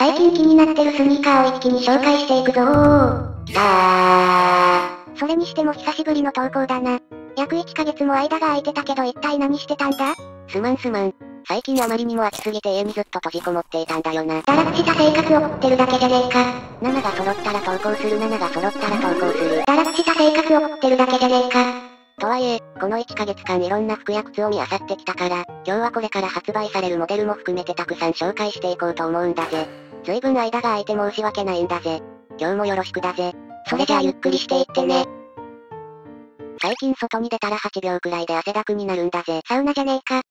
最近気になってるスニーカーを一気に紹介していくぞー。さー。それにしても久しぶりの投稿だな。約1ヶ月も間が空いてたけど一体何してたんだ？すまん。最近あまりにも飽きすぎて家にずっと閉じこもっていたんだよな。堕落した生活を送ってるだけじゃねえか。7が揃ったら投稿する。堕落した生活を送ってるだけじゃねえか。とはいえ、この1ヶ月間いろんな服や靴を見漁ってきたから、今日はこれから発売されるモデルも含めてたくさん紹介していこうと思うんだぜ。ずいぶん間が空いて申し訳ないんだぜ。今日もよろしくだぜ。それじゃあゆっくりしていってね。最近外に出たら8秒くらいで汗だくになるんだぜ。サウナじゃねえか。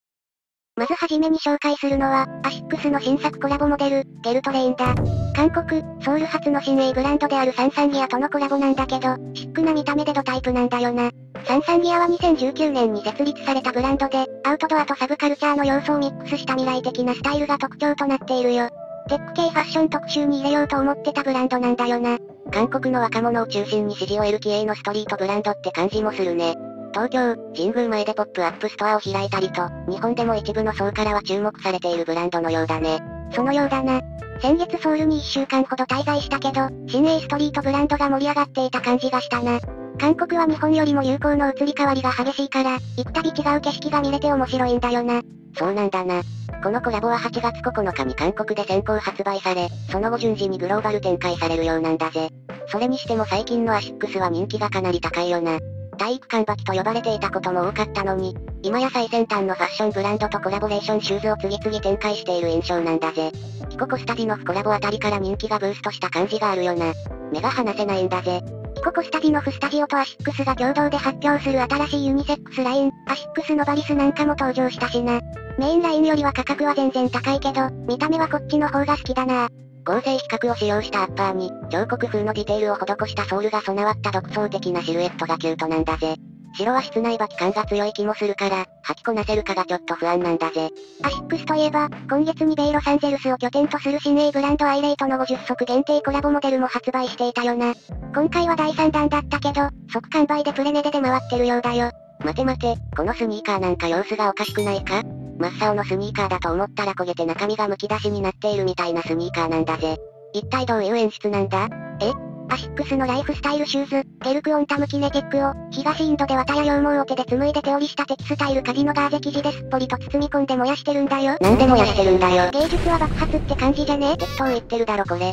まずはじめに紹介するのは、アシックスの新作コラボモデル、ゲルトレインだ。韓国、ソウル発の新鋭ブランドであるサンサンギアとのコラボなんだけど、シックな見た目でドタイプなんだよな。サンサンギアは2019年に設立されたブランドで、アウトドアとサブカルチャーの要素をミックスした未来的なスタイルが特徴となっているよ。テック系ファッション特集に入れようと思ってたブランドなんだよな。韓国の若者を中心に支持を得る気鋭のストリートブランドって感じもするね。東京、神宮前でポップアップストアを開いたりと、日本でも一部の層からは注目されているブランドのようだね。そのようだな。先月ソウルに1週間ほど滞在したけど、新鋭ストリートブランドが盛り上がっていた感じがしたな。韓国は日本よりも流行の移り変わりが激しいから、行くたび違う景色が見れて面白いんだよな。そうなんだな。このコラボは8月9日に韓国で先行発売され、その後順次にグローバル展開されるようなんだぜ。それにしても最近のアシックスは人気がかなり高いよな。体育館履きと呼ばれていたことも多かったのに、今や最先端のファッションブランドとコラボレーションシューズを次々展開している印象なんだぜ。ヒココスタジノフコラボあたりから人気がブーストした感じがあるよな。目が離せないんだぜ。ヒココスタジノフスタジオとアシックスが共同で発表する新しいユニセックスライン、アシックスノバリスなんかも登場したしな。メインラインよりは価格は全然高いけど、見た目はこっちの方が好きだな。合成皮革を使用したアッパーに、彫刻風のディテールを施したソールが備わった独創的なシルエットがキュートなんだぜ。白は室内履き感が強い気もするから、履きこなせるかがちょっと不安なんだぜ。アシックスといえば、今月に米ロサンゼルスを拠点とする新鋭ブランドアイレイトの50足限定コラボモデルも発売していたよな。今回は第3弾だったけど、即完売でプレ値で出回ってるようだよ。待て、このスニーカーなんか様子がおかしくないか？真っ青のスニーカーだと思ったら焦げて中身がむき出しになっているみたいなスニーカーなんだぜ。一体どういう演出なんだ？アシックスのライフスタイルシューズ、ヘルクオンタムキネテックを、東インドで綿や羊毛を手で紡いで手織りしたテキスタイルカジのガーゼ生地ですっぽりと包み込んで燃やしてるんだよ。芸術は爆発って感じじゃね？適当言ってるだろこれ。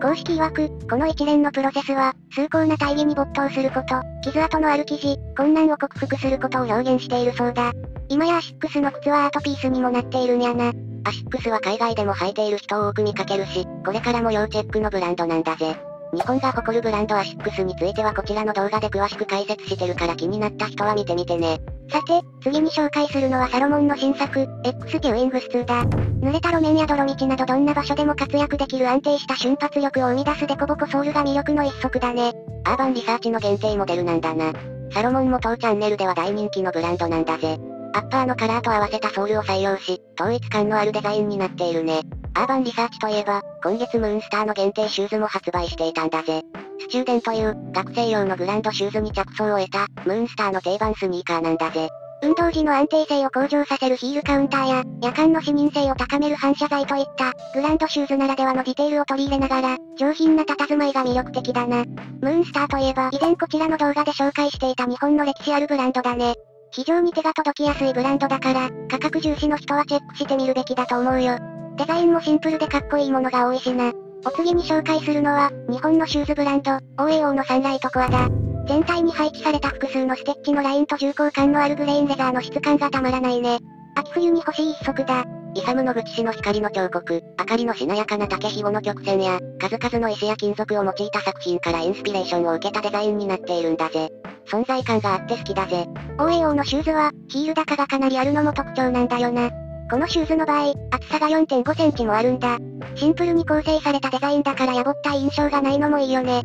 公式曰く、この一連のプロセスは、崇高な大義に没頭すること、傷跡のある生地、困難を克服することを表現しているそうだ。今やアシックスの靴はアートピースにもなっているんやな。アシックスは海外でも履いている人を多く見かけるし、これからも要チェックのブランドなんだぜ。日本が誇るブランドアシックスについてはこちらの動画で詳しく解説してるから気になった人は見てみてね。さて、次に紹介するのはサロモンの新作、X-Wings2 だ。濡れた路面や泥道などどんな場所でも活躍できる安定した瞬発力を生み出すデコボコソールが魅力の一足だね。アーバンリサーチの限定モデルなんだな。サロモンも当チャンネルでは大人気のブランドなんだぜ。アッパーのカラーと合わせたソールを採用し、統一感のあるデザインになっているね。アーバンリサーチといえば、今月ムーンスターの限定シューズも発売していたんだぜ。スチューデンという、学生用のブランドシューズに着想を得た、ムーンスターの定番スニーカーなんだぜ。運動時の安定性を向上させるヒールカウンターや、夜間の視認性を高める反射材といった、グランドシューズならではのディテールを取り入れながら、上品な佇まいが魅力的だな。ムーンスターといえば、以前こちらの動画で紹介していた日本の歴史あるブランドだね。非常に手が届きやすいブランドだから、価格重視の人はチェックしてみるべきだと思うよ。デザインもシンプルでかっこいいものが多いしな。お次に紹介するのは、日本のシューズブランド、OAO のサンライトコアだ。全体に配置された複数のステッチのラインと重厚感のあるグレーンレザーの質感がたまらないね。秋冬に欲しい一足だ。イサム・ノグチ氏の光の彫刻、明かりのしなやかな竹ひごの曲線や、数々の石や金属を用いた作品からインスピレーションを受けたデザインになっているんだぜ。存在感があって好きだぜ。OAO のシューズは、ヒール高がかなりあるのも特徴なんだよな。このシューズの場合、厚さが 4.5 センチもあるんだ。シンプルに構成されたデザインだからやぼった印象がないのもいいよね。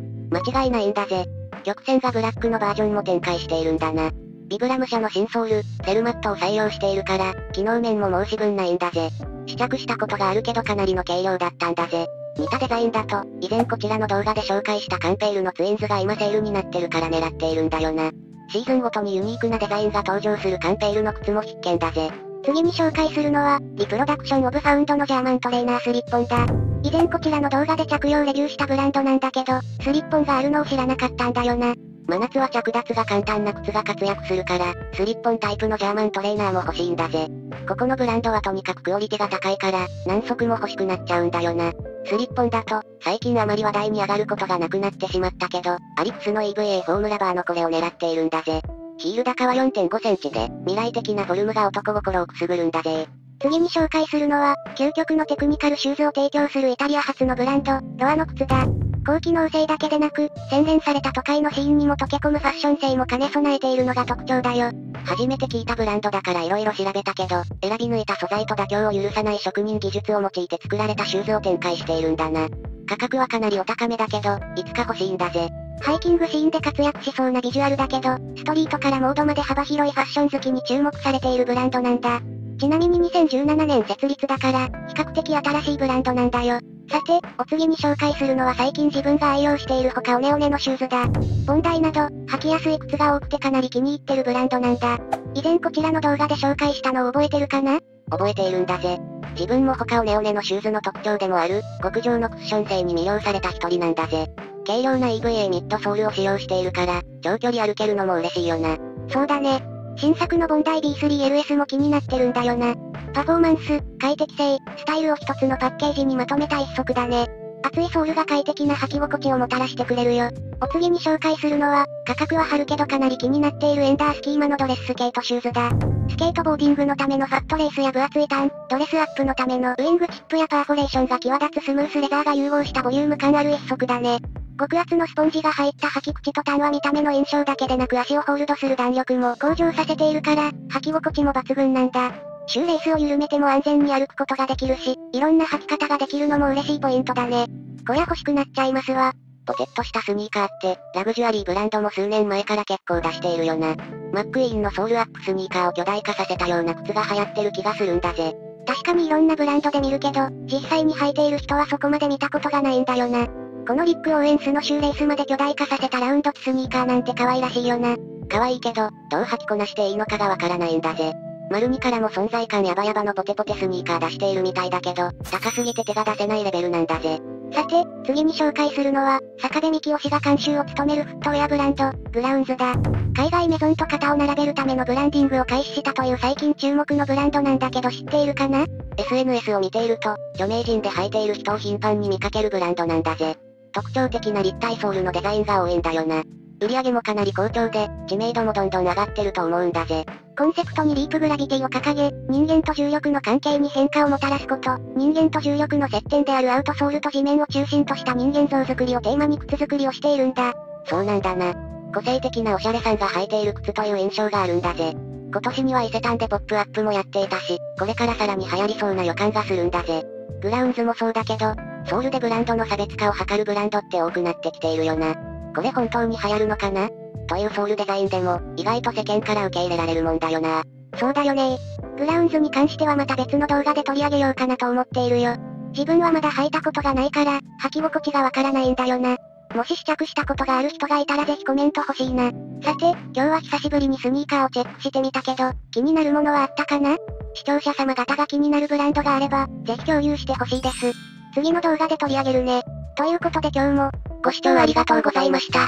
間違いないんだぜ。曲線がブラックのバージョンも展開しているんだな。ビブラム社の新ソール、セルマットを採用しているから、機能面も申し分ないんだぜ。試着したことがあるけどかなりの軽量だったんだぜ。似たデザインだと、以前こちらの動画で紹介したカンペールのツインズが今セールになってるから狙っているんだよな。シーズンごとにユニークなデザインが登場するカンペールの靴も必見だぜ。次に紹介するのは、リプロダクションオブファウンドのジャーマントレーナースリッポンだ。以前こちらの動画で着用レビューしたブランドなんだけど、スリッポンがあるのを知らなかったんだよな。真夏は着脱が簡単な靴が活躍するから、スリッポンタイプのジャーマントレーナーも欲しいんだぜ。ここのブランドはとにかくクオリティが高いから、何足も欲しくなっちゃうんだよな。スリッポンだと、最近あまり話題に上がることがなくなってしまったけど、アリプスの EVA フォームラバーのこれを狙っているんだぜ。ヒール高は 4.5 センチで、未来的なフォルムが男心をくすぐるんだぜ。次に紹介するのは、究極のテクニカルシューズを提供するイタリア発のブランド、ロアの靴だ。高機能性だけでなく、洗練された都会のシーンにも溶け込むファッション性も兼ね備えているのが特徴だよ。初めて聞いたブランドだから色々調べたけど、選び抜いた素材と妥協を許さない職人技術を用いて作られたシューズを展開しているんだな。価格はかなりお高めだけど、いつか欲しいんだぜ。ハイキングシーンで活躍しそうなビジュアルだけど、ストリートからモードまで幅広いファッション好きに注目されているブランドなんだ。ちなみに2017年設立だから、比較的新しいブランドなんだよ。さて、お次に紹介するのは最近自分が愛用している他オネオネのシューズだ。ボンダイなど、履きやすい靴が多くてかなり気に入ってるブランドなんだ。以前こちらの動画で紹介したのを覚えてるかな？覚えているんだぜ。自分も他オネオネのシューズの特徴でもある、極上のクッション性に魅了された一人なんだぜ。軽量な EVA ミッドソールを使用しているから、長距離歩けるのも嬉しいよな。そうだね。新作のボンダイ B3LS も気になってるんだよな。パフォーマンス、快適性、スタイルを一つのパッケージにまとめた一足だね。厚いソールが快適な履き心地をもたらしてくれるよ。お次に紹介するのは、価格は張るけどかなり気になっているエンダースキーマのドレススケートシューズだ。スケートボーディングのためのファットレースや分厚いターン、ドレスアップのためのウィングチップやパーフォレーションが際立つスムースレザーが融合したボリューム感ある一足だね。極厚のスポンジが入った履き口とターンは見た目の印象だけでなく足をホールドする弾力も向上させているから、履き心地も抜群なんだ。シューレースを緩めても安全に歩くことができるし、いろんな履き方ができるのも嬉しいポイントだね。こりゃ欲しくなっちゃいますわ。ポケットしたスニーカーって、ラグジュアリーブランドも数年前から結構出しているよな。マックイーンのソールアップスニーカーを巨大化させたような靴が流行ってる気がするんだぜ。確かにいろんなブランドで見るけど、実際に履いている人はそこまで見たことがないんだよな。このリック・オーエンスのシューレースまで巨大化させたラウンドスニーカーなんて可愛らしいよな。可愛いけど、どう履きこなしていいのかがわからないんだぜ。丸2からも存在感ヤバヤバのポテポテスニーカー出しているみたいだけど、高すぎて手が出せないレベルなんだぜ。さて、次に紹介するのは、坂部幹雄氏が監修を務めるフットウェアブランド、グラウンズだ。海外メゾンと肩を並べるためのブランディングを開始したという最近注目のブランドなんだけど知っているかな？ SNS を見ていると、著名人で履いている人を頻繁に見かけるブランドなんだぜ。特徴的な立体ソールのデザインが多いんだよな。売り上げもかなり好調で、知名度もどんどん上がってると思うんだぜ。コンセプトにリープグラビティを掲げ、人間と重力の関係に変化をもたらすこと、人間と重力の接点であるアウトソールと地面を中心とした人間像作りをテーマに靴作りをしているんだ。そうなんだな。個性的なおしゃれさんが履いている靴という印象があるんだぜ。今年には伊勢丹でポップアップもやっていたし、これからさらに流行りそうな予感がするんだぜ。グラウンズもそうだけど、ソールでブランドの差別化を図るブランドって多くなってきているよな。これ本当に流行るのかな？というソールデザインでも、意外と世間から受け入れられるもんだよな。そうだよね。グラウンズに関してはまた別の動画で取り上げようかなと思っているよ。自分はまだ履いたことがないから、履き心地がわからないんだよな。もし試着したことがある人がいたらぜひコメント欲しいな。さて、今日は久しぶりにスニーカーをチェックしてみたけど、気になるものはあったかな？視聴者様方が気になるブランドがあれば、ぜひ共有してほしいです。次の動画で取り上げるね。ということで今日も、ご視聴ありがとうございました。